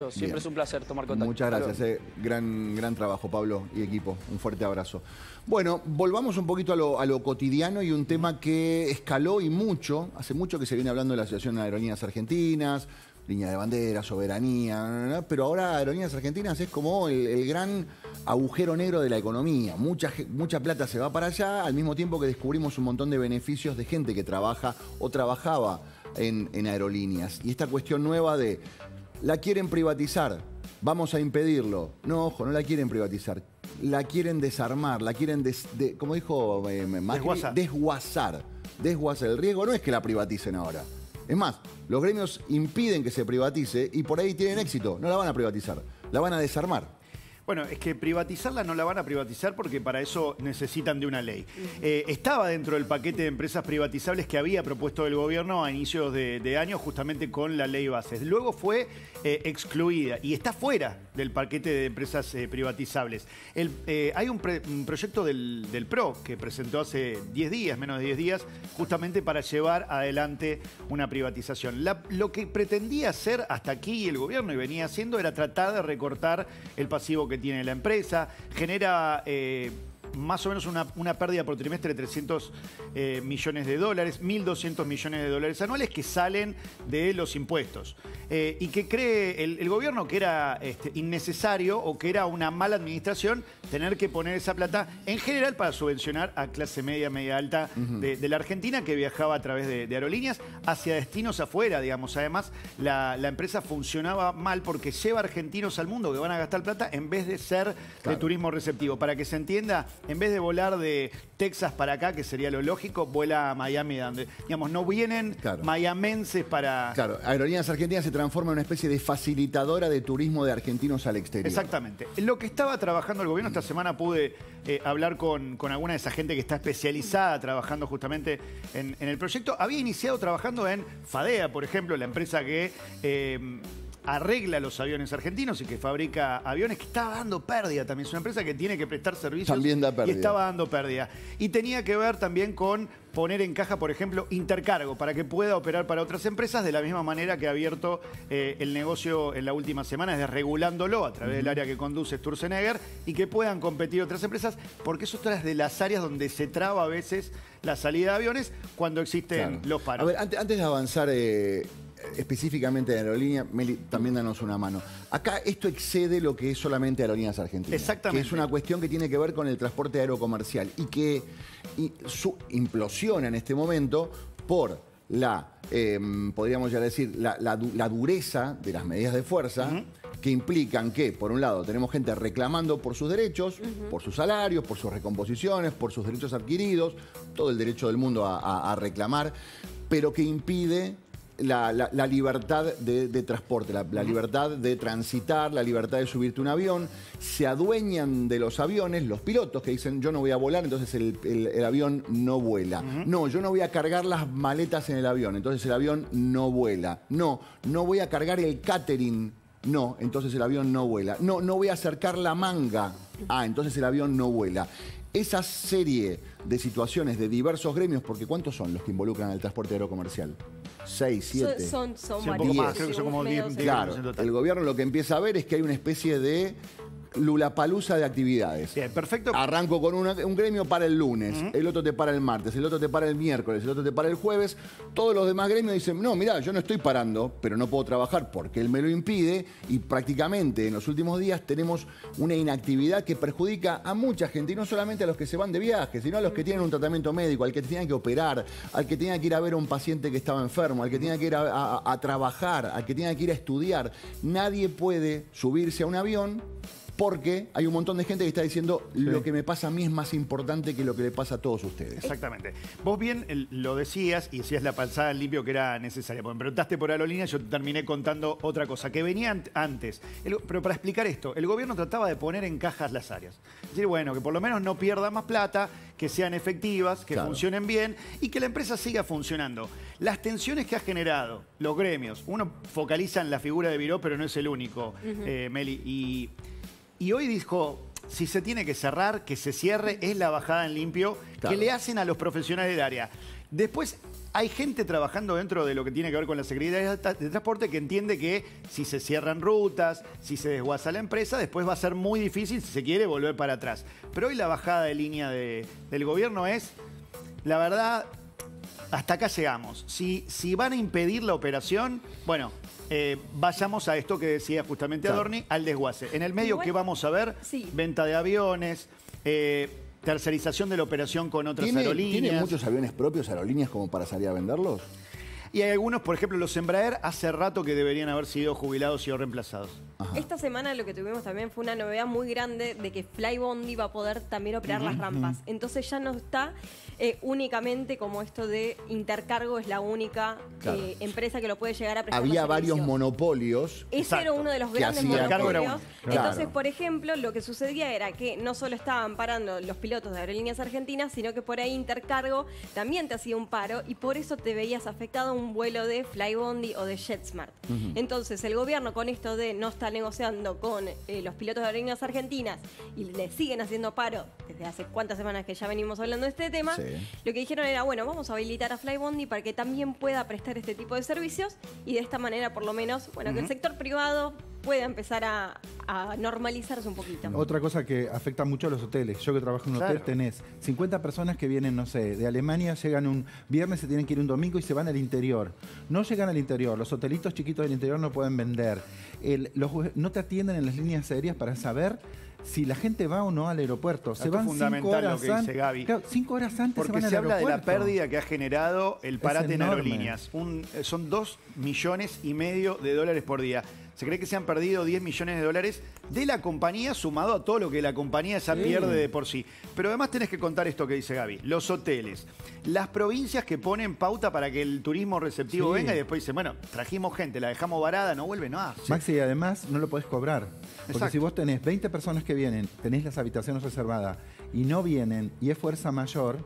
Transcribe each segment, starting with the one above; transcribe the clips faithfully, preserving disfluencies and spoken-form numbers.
Siempre Bien. Es un placer tomar contacto. Muchas gracias, eh. gran, gran trabajo, Pablo y equipo. Un fuerte abrazo. Bueno, volvamos un poquito a lo, a lo cotidiano y un tema que escaló y mucho. Hace mucho que se viene hablando de la Asociación de Aerolíneas Argentinas, línea de bandera, soberanía, pero ahora Aerolíneas Argentinas es como el, el gran agujero negro de la economía. Mucha, mucha plata se va para allá, al mismo tiempo que descubrimos un montón de beneficios de gente que trabaja o trabajaba en, en aerolíneas. Y esta cuestión nueva de... La quieren privatizar, vamos a impedirlo. No, ojo, no la quieren privatizar. La quieren desarmar, la quieren, des, de, como dijo eh, Macri, desguazar. Desguazar. El riesgo no es que la privaticen ahora. Es más, los gremios impiden que se privatice y por ahí tienen éxito. No la van a privatizar, la van a desarmar. Bueno, es que privatizarla no la van a privatizar porque para eso necesitan de una ley. Eh, estaba dentro del paquete de empresas privatizables que había propuesto el gobierno a inicios de, de año justamente con la ley bases. Luego fue eh, excluida y está fuera del paquete de empresas eh, privatizables. El, eh, hay un, pre, un proyecto del, del P R O que presentó hace diez días, menos de diez días, justamente para llevar adelante una privatización. La, lo que pretendía hacer hasta aquí el gobierno y venía haciendo era tratar de recortar el pasivo que tiene la empresa, genera eh, más o menos una, una pérdida por trimestre de trescientos millones de dólares, mil doscientos millones de dólares anuales que salen de los impuestos. Eh, y que cree el, el gobierno que era este, innecesario o que era una mala administración tener que poner esa plata en general para subvencionar a clase media, media alta Uh-huh. de, de la Argentina que viajaba a través de, de aerolíneas hacia destinos afuera, digamos. Además, la, la empresa funcionaba mal porque lleva argentinos al mundo que van a gastar plata en vez de ser Claro. de turismo receptivo. Para que se entienda, en vez de volar de Texas para acá, que sería lo lógico, vuela a Miami, donde, digamos, no vienen Claro. mayamenses para... Claro, Aerolíneas Argentinas se transforma en una especie de facilitadora de turismo de argentinos al exterior. Exactamente. Lo que estaba trabajando el gobierno, esta semana pude eh, hablar con, con alguna de esa gente que está especializada trabajando justamente en, en el proyecto. Había iniciado trabajando en FADEA, por ejemplo, la empresa que... Eh, arregla los aviones argentinos y que fabrica aviones, que estaba dando pérdida también. Es una empresa que tiene que prestar servicios también da pérdida. Y estaba dando pérdida. Y tenía que ver también con poner en caja, por ejemplo, Intercargo, para que pueda operar para otras empresas de la misma manera que ha abierto eh, el negocio en la última semana, es desregulándolo a través uh-huh. del área que conduce Sturzenegger y que puedan competir otras empresas, porque es otra de las áreas donde se traba a veces la salida de aviones cuando existen claro. los paros. A ver, antes, antes de avanzar... Eh... específicamente de aerolínea, Meli, también danos una mano. Acá esto excede lo que es solamente Aerolíneas Argentinas. Exactamente. Que es una cuestión que tiene que ver con el transporte aerocomercial y que y su, implosiona en este momento por la, eh, podríamos ya decir, la, la, la dureza de las medidas de fuerza uh-huh. que implican que, por un lado, tenemos gente reclamando por sus derechos, uh-huh. por sus salarios, por sus recomposiciones, por sus derechos adquiridos, todo el derecho del mundo a, a, a reclamar, pero que impide... La, la, la libertad de, de transporte, la, la libertad de transitar, la libertad de subirte un avión. Se adueñan de los aviones los pilotos que dicen yo no voy a volar, entonces el, el, el avión no vuela. Uh-huh. No, yo no voy a cargar las maletas en el avión, entonces el avión no vuela. No, no voy a cargar el catering, no, entonces el avión no vuela. No, no voy a acercar la manga, ah, entonces el avión no vuela. Esa serie de situaciones de diversos gremios, porque ¿cuántos son los que involucran el transporte aerocomercial? seis, siete. Son, son, son sí, un poco más, creo que son como diez. Claro, el gobierno lo que empieza a ver es que hay una especie de lulapalusa de actividades. Bien, perfecto. Arranco con una, un gremio para el lunes, uh-huh. el otro te para el martes, el otro te para el miércoles, el otro te para el jueves. Todos los demás gremios dicen, no, mirá, yo no estoy parando, pero no puedo trabajar porque él me lo impide. Y prácticamente en los últimos días tenemos una inactividad que perjudica a mucha gente, y no solamente a los que se van de viaje, sino a los que tienen un tratamiento médico, al que tenían que operar, al que tenía que ir a ver a un paciente que estaba enfermo, al que tenía que ir a, a, a trabajar, al que tenía que ir a estudiar. Nadie puede subirse a un avión porque hay un montón de gente que está diciendo sí. lo que me pasa a mí es más importante que lo que le pasa a todos ustedes. Exactamente. Vos bien lo decías y decías la pasada en limpio que era necesaria. Porque me preguntaste por aerolíneas, yo terminé contando otra cosa que venía antes. El, pero para explicar esto, el gobierno trataba de poner en cajas las áreas. Es decir, bueno, que por lo menos no pierda más plata, que sean efectivas, que claro. funcionen bien y que la empresa siga funcionando. Las tensiones que ha generado los gremios, uno focaliza en la figura de Viró, pero no es el único, uh-huh. eh, Meli, y... Y hoy dijo, si se tiene que cerrar, que se cierre, es la bajada en limpio claro. que le hacen a los profesionales del área. Después hay gente trabajando dentro de lo que tiene que ver con la Secretaría de Transporte que entiende que si se cierran rutas, si se desguaza la empresa, después va a ser muy difícil, si se quiere, volver para atrás. Pero hoy la bajada de línea de, del gobierno es, la verdad, hasta acá llegamos. Si, si van a impedir la operación, bueno... Eh, vayamos a esto que decía justamente Adorni, claro, al desguace. En el medio, bueno, ¿qué vamos a ver? Sí. Venta de aviones, eh, tercerización de la operación con otras ¿Tiene, aerolíneas. ¿Tienen muchos aviones propios, aerolíneas, como para salir a venderlos? Y hay algunos, por ejemplo, los Embraer, hace rato que deberían haber sido jubilados y o reemplazados. Ajá. Esta semana lo que tuvimos también fue una novedad muy grande de que Fly Bondi va a poder también operar uh -huh. las rampas. Entonces ya no está eh, únicamente como esto de Intercargo es la única claro. eh, empresa que lo puede llegar a prestar. Había varios monopolios. Ese exacto, era uno de los grandes monopolios. Un... Claro. Entonces, por ejemplo, lo que sucedía era que no solo estaban parando los pilotos de Aerolíneas Argentinas, sino que por ahí Intercargo también te hacía un paro y por eso te veías afectado un vuelo de Fly Bondi o de JetSmart. Uh -huh. Entonces, el gobierno con esto de no está negociando con eh, los pilotos de Aerolíneas Argentinas y le siguen haciendo paro desde hace cuántas semanas que ya venimos hablando de este tema, sí, lo que dijeron era, bueno, vamos a habilitar a Fly Bondi para que también pueda prestar este tipo de servicios y de esta manera, por lo menos, bueno, uh-huh, que el sector privado pueda empezar a, a normalizarse un poquito. Otra cosa que afecta mucho a los hoteles. Yo que trabajo en un claro. hotel, tenés cincuenta personas que vienen, no sé, de Alemania, llegan un viernes, se tienen que ir un domingo y se van al interior. No llegan al interior. Los hotelitos chiquitos del interior no pueden vender. El, los, no te atienden en las líneas aéreas para saber si la gente va o no al aeropuerto. Se van cinco horas, lo que dice Gaby. Claro, cinco horas antes porque se van al aeropuerto. Porque se habla de la pérdida que ha generado el parate en aerolíneas. Un, son dos millones y medio de dólares por día. Se cree que se han perdido diez millones de dólares de la compañía sumado a todo lo que la compañía ya sí. pierde de por sí. Pero además tenés que contar esto que dice Gaby. Los hoteles, las provincias que ponen pauta para que el turismo receptivo sí. venga y después dicen, bueno, trajimos gente, la dejamos varada, no vuelve, no hace. Maxi, y además no lo podés cobrar. Porque exacto, si vos tenés veinte personas que vienen, tenés las habitaciones reservadas y no vienen y es fuerza mayor...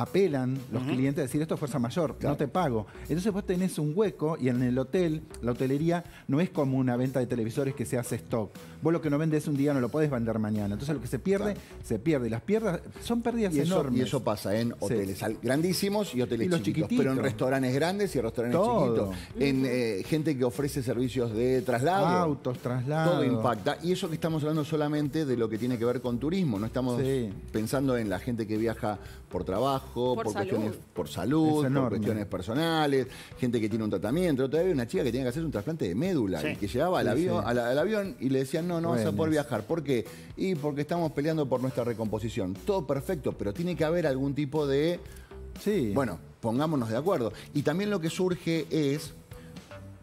apelan los uh-huh. clientes a decir, esto es fuerza mayor, claro, no te pago. Entonces vos tenés un hueco y en el hotel, la hotelería, no es como una venta de televisores que se hace stock. Vos lo que no vendés un día no lo podés vender mañana. Entonces lo que se pierde, claro, se pierde. Y las pérdidas son pérdidas y eso, enormes. Y eso pasa en hoteles sí. grandísimos y hoteles y los chiquitos. Pero en restaurantes grandes y restaurantes todo. chiquitos. En eh, gente que ofrece servicios de traslado. Autos, traslado. Todo impacta. Y eso que estamos hablando solamente de lo que tiene que ver con turismo. No estamos sí. pensando en la gente que viaja por trabajo, por, por cuestiones por salud, por cuestiones personales, gente que tiene un tratamiento. Otra vez una chica que tenía que hacer un trasplante de médula sí. y que llegaba al, sí, avión, sí. Al, al avión y le decían, no, no bueno. vas a poder viajar. ¿Por qué? Y porque estamos peleando por nuestra recomposición. Todo perfecto, pero tiene que haber algún tipo de... Sí. Bueno, pongámonos de acuerdo. Y también lo que surge es...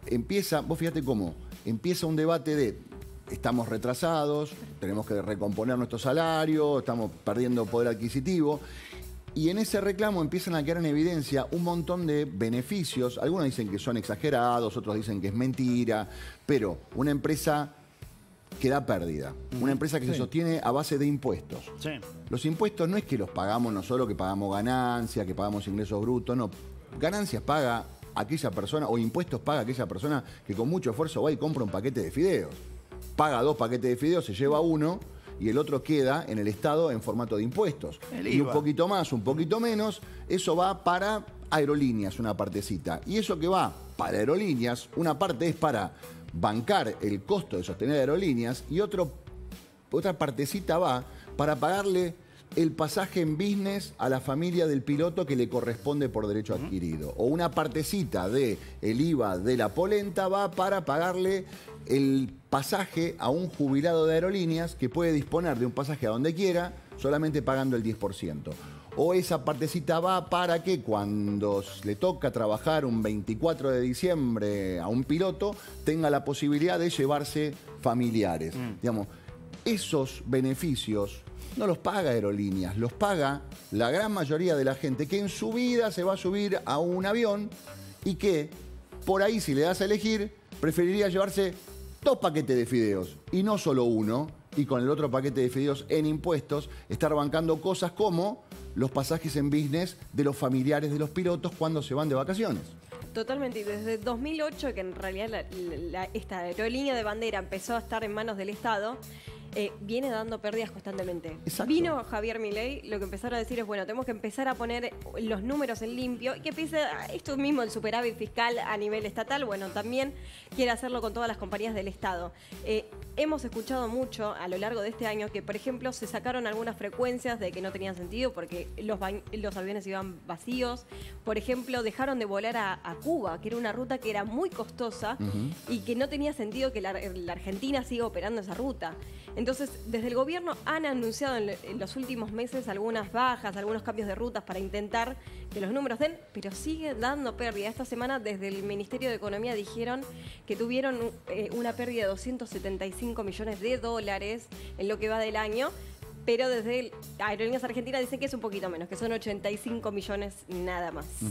Empieza, vos fíjate cómo, empieza un debate de... Estamos retrasados, tenemos que recomponer nuestro salario, estamos perdiendo poder adquisitivo... Y en ese reclamo empiezan a quedar en evidencia un montón de beneficios. Algunos dicen que son exagerados, otros dicen que es mentira. Pero una empresa que da pérdida. Una empresa que sí. se sostiene a base de impuestos. Sí. Los impuestos no es que los pagamos nosotros, que pagamos ganancias, que pagamos ingresos brutos. No, ganancias paga aquella persona o impuestos paga aquella persona que con mucho esfuerzo va y compra un paquete de fideos. Paga dos paquetes de fideos, se lleva uno... y el otro queda en el Estado en formato de impuestos. Y un poquito más, un poquito menos, eso va para aerolíneas, una partecita. Y eso que va para aerolíneas, una parte es para bancar el costo de sostener aerolíneas y otro, otra partecita va para pagarle el pasaje en business a la familia del piloto que le corresponde por derecho adquirido. O una partecita del I V A de la polenta va para pagarle el pasaje a un jubilado de aerolíneas que puede disponer de un pasaje a donde quiera solamente pagando el diez por ciento. O esa partecita va para que cuando le toca trabajar un veinticuatro de diciembre a un piloto tenga la posibilidad de llevarse familiares. Mm. Digamos, esos beneficios... No los paga aerolíneas, los paga la gran mayoría de la gente que en su vida se va a subir a un avión y que, por ahí si le das a elegir, preferiría llevarse dos paquetes de fideos y no solo uno, y con el otro paquete de fideos en impuestos, estar bancando cosas como los pasajes en business de los familiares de los pilotos cuando se van de vacaciones. Totalmente, y desde dos mil ocho, que en realidad la, la, esta aerolínea de bandera empezó a estar en manos del Estado, eh, viene dando pérdidas constantemente. Exacto. Vino Javier Milei, lo que empezaron a decir es, bueno, tenemos que empezar a poner los números en limpio y que empiece esto mismo, el superávit fiscal a nivel estatal, bueno, también quiere hacerlo con todas las compañías del Estado. Eh, hemos escuchado mucho a lo largo de este año que, por ejemplo, se sacaron algunas frecuencias de que no tenían sentido porque los, los aviones iban vacíos. Por ejemplo, dejaron de volar a, a Cuba, que era una ruta que era muy costosa uh-huh. y que no tenía sentido que la, la Argentina siga operando esa ruta. Entonces, desde el gobierno han anunciado en, en los últimos meses algunas bajas, algunos cambios de rutas para intentar que los números den, pero sigue dando pérdida. Esta semana desde el Ministerio de Economía dijeron que tuvieron eh, una pérdida de doscientos setenta y cinco millones de dólares en lo que va del año, pero desde el, Aerolíneas Argentinas dicen que es un poquito menos, que son ochenta y cinco millones nada más. Uh-huh.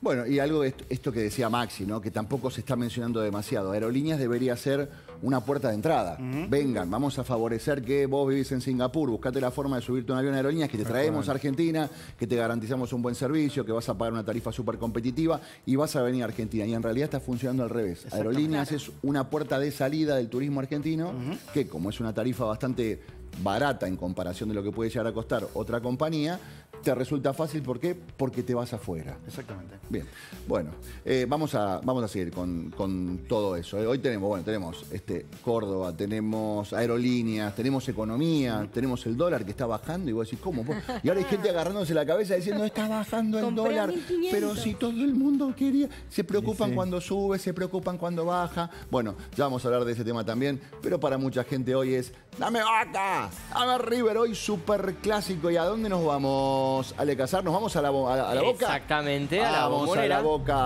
Bueno, y algo de esto, esto que decía Maxi, ¿no? Que tampoco se está mencionando demasiado. Aerolíneas debería ser una puerta de entrada. Uh-huh. Vengan, vamos a favorecer que vos vivís en Singapur, buscate la forma de subirte un avión a Aerolíneas, que te traemos a Argentina, que te garantizamos un buen servicio, que vas a pagar una tarifa súper competitiva y vas a venir a Argentina. Y en realidad está funcionando al revés. Exacto, Aerolíneas claro. es una puerta de salida del turismo argentino, uh-huh. que como es una tarifa bastante barata en comparación de lo que puede llegar a costar otra compañía, te resulta fácil. ¿Por qué? Porque te vas afuera. Exactamente. Bien, bueno, eh, vamos, a, vamos a seguir con, con todo eso. Hoy tenemos, bueno, tenemos este, Córdoba, tenemos Aerolíneas, tenemos economía, sí. tenemos el dólar que está bajando y vos decís, ¿cómo? Y ahora hay gente agarrándose la cabeza diciendo, está bajando el Compré dólar. mil quinientos. Pero si todo el mundo quería, se preocupan sí, sí. cuando sube, se preocupan cuando baja. Bueno, ya vamos a hablar de ese tema también, pero para mucha gente hoy es, ¡dame vaca! A ver, River, hoy super clásico. ¿Y a dónde nos vamos, Ale Casar? ¿Nos vamos a la, a, a la Boca? Exactamente, a la Bombonera. Vamos a la Boca.